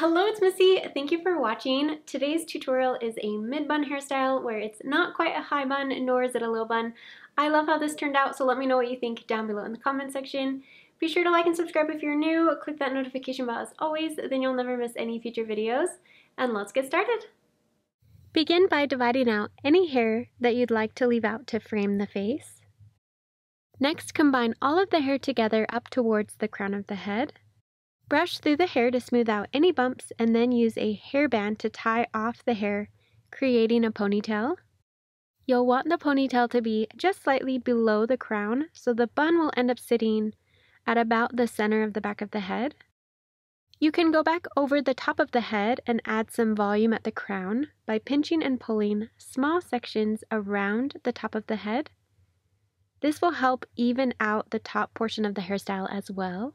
Hello, it's Missy. Thank you for watching. Today's tutorial is a mid-bun hairstyle where it's not quite a high bun, nor is it a low bun. I love how this turned out, so let me know what you think down below in the comment section. Be sure to like and subscribe if you're new. Click that notification bell as always, then you'll never miss any future videos. And let's get started. Begin by dividing out any hair that you'd like to leave out to frame the face. Next, combine all of the hair together up towards the crown of the head. Brush through the hair to smooth out any bumps and then use a hairband to tie off the hair, creating a ponytail. You'll want the ponytail to be just slightly below the crown, so the bun will end up sitting at about the center of the back of the head. You can go back over the top of the head and add some volume at the crown by pinching and pulling small sections around the top of the head. This will help even out the top portion of the hairstyle as well.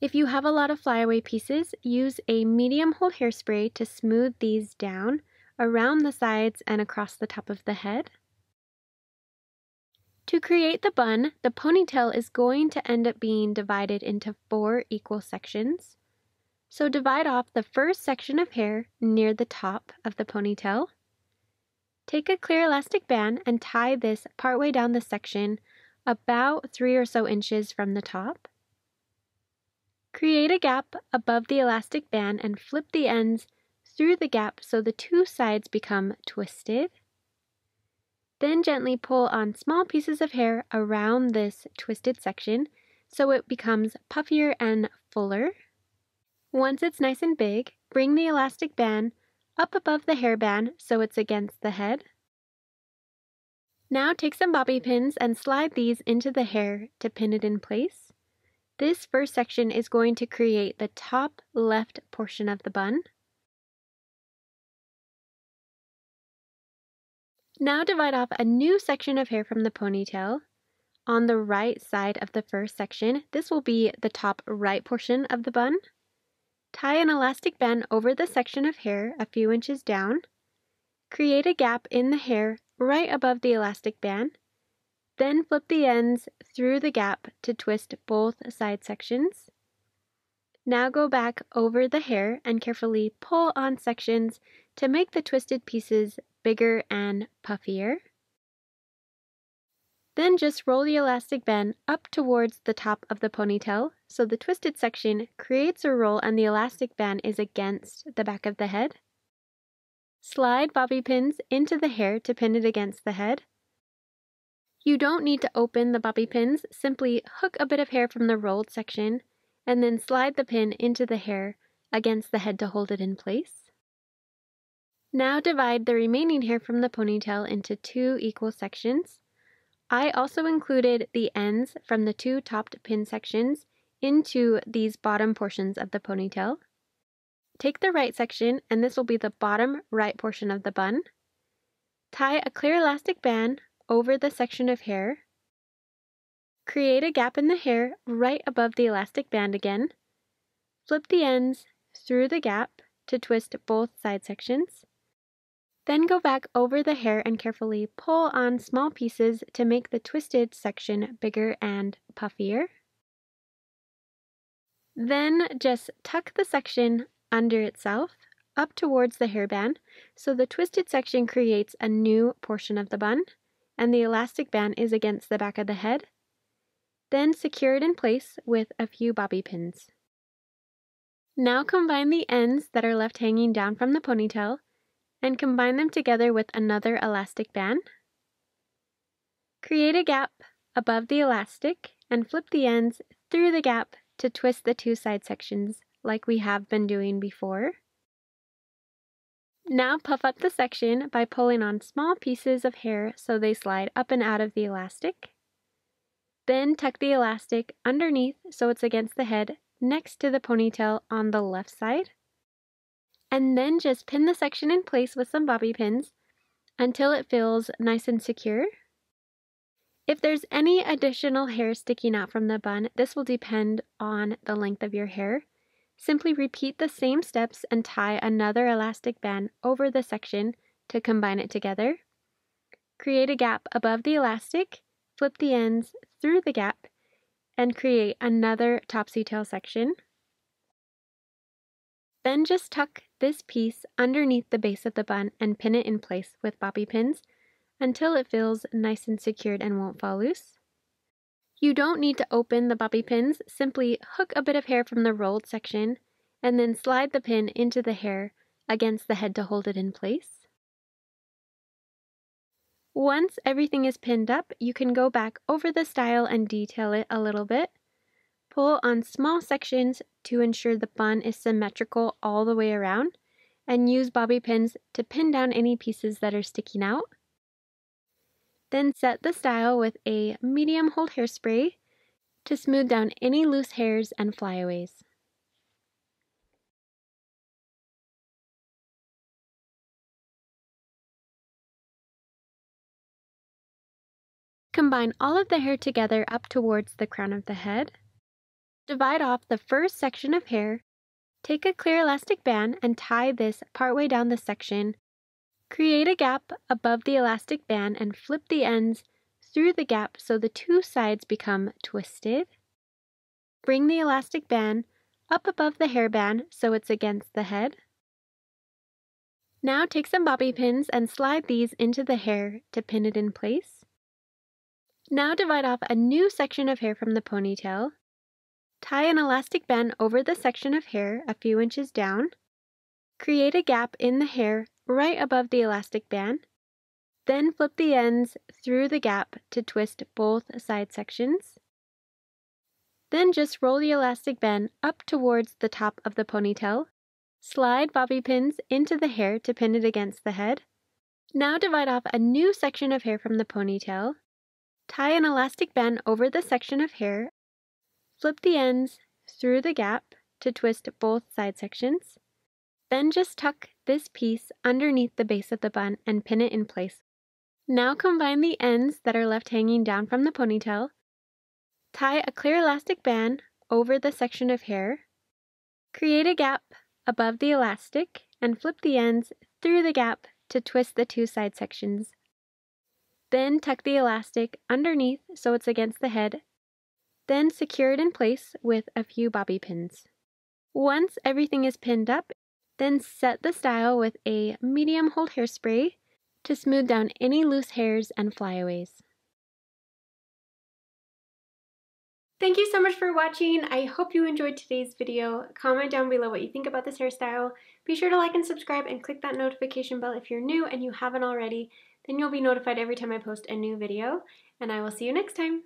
If you have a lot of flyaway pieces, use a medium hold hairspray to smooth these down around the sides and across the top of the head. To create the bun, the ponytail is going to end up being divided into 4 equal sections. So divide off the first section of hair near the top of the ponytail. Take a clear elastic band and tie this partway down the section, about 3 or so inches from the top. Create a gap above the elastic band and flip the ends through the gap so the 2 sides become twisted. Then gently pull on small pieces of hair around this twisted section so it becomes puffier and fuller. Once it's nice and big, bring the elastic band up above the hairband so it's against the head. Now take some bobby pins and slide these into the hair to pin it in place. This first section is going to create the top left portion of the bun. Now divide off a new section of hair from the ponytail. On the right side of the first section, this will be the top right portion of the bun. Tie an elastic band over the section of hair a few inches down. Create a gap in the hair right above the elastic band. Then flip the ends through the gap to twist both side sections. Now go back over the hair and carefully pull on sections to make the twisted pieces bigger and puffier. Then just roll the elastic band up towards the top of the ponytail so the twisted section creates a roll and the elastic band is against the back of the head. Slide bobby pins into the hair to pin it against the head. You don't need to open the bobby pins, simply hook a bit of hair from the rolled section and then slide the pin into the hair against the head to hold it in place. Now divide the remaining hair from the ponytail into 2 equal sections. I also included the ends from the 2 topped pin sections into these bottom portions of the ponytail. Take the right section and this will be the bottom right portion of the bun. Tie a clear elastic band over the section of hair. Create a gap in the hair right above the elastic band again. Flip the ends through the gap to twist both side sections. Then go back over the hair and carefully pull on small pieces to make the twisted section bigger and puffier. Then just tuck the section under itself up towards the hairband so the twisted section creates a new portion of the bun and the elastic band is against the back of the head. Then secure it in place with a few bobby pins. Now combine the ends that are left hanging down from the ponytail and combine them together with another elastic band. Create a gap above the elastic and flip the ends through the gap to twist the 2 side sections like we have been doing before. Now puff up the section by pulling on small pieces of hair so they slide up and out of the elastic. Then tuck the elastic underneath so it's against the head next to the ponytail on the left side. And then just pin the section in place with some bobby pins until it feels nice and secure. If there's any additional hair sticking out from the bun, this will depend on the length of your hair. Simply repeat the same steps and tie another elastic band over the section to combine it together. Create a gap above the elastic, flip the ends through the gap, and create another topsy tail section. Then just tuck this piece underneath the base of the bun and pin it in place with bobby pins until it feels nice and secured and won't fall loose. You don't need to open the bobby pins, simply hook a bit of hair from the rolled section and then slide the pin into the hair against the head to hold it in place. Once everything is pinned up, you can go back over the style and detail it a little bit. Pull on small sections to ensure the bun is symmetrical all the way around, and use bobby pins to pin down any pieces that are sticking out. Then set the style with a medium hold hairspray to smooth down any loose hairs and flyaways. Combine all of the hair together up towards the crown of the head. Divide off the first section of hair, take a clear elastic band and tie this partway down the section. Create a gap above the elastic band and flip the ends through the gap so the two sides become twisted. Bring the elastic band up above the hairband so it's against the head. Now take some bobby pins and slide these into the hair to pin it in place. Now divide off a new section of hair from the ponytail. Tie an elastic band over the section of hair a few inches down. Create a gap in the hair right above the elastic band. Then flip the ends through the gap to twist both side sections. Then just roll the elastic band up towards the top of the ponytail. Slide bobby pins into the hair to pin it against the head. Now divide off a new section of hair from the ponytail. Tie an elastic band over the section of hair. Flip the ends through the gap to twist both side sections. Then just tuck this piece underneath the base of the bun and pin it in place. Now combine the ends that are left hanging down from the ponytail. Tie a clear elastic band over the section of hair. Create a gap above the elastic and flip the ends through the gap to twist the two side sections. Then tuck the elastic underneath so it's against the head. Then secure it in place with a few bobby pins. Once everything is pinned up, then set the style with a medium hold hairspray to smooth down any loose hairs and flyaways. Thank you so much for watching. I hope you enjoyed today's video. Comment down below what you think about this hairstyle. Be sure to like and subscribe and click that notification bell if you're new and you haven't already. Then you'll be notified every time I post a new video, and I will see you next time.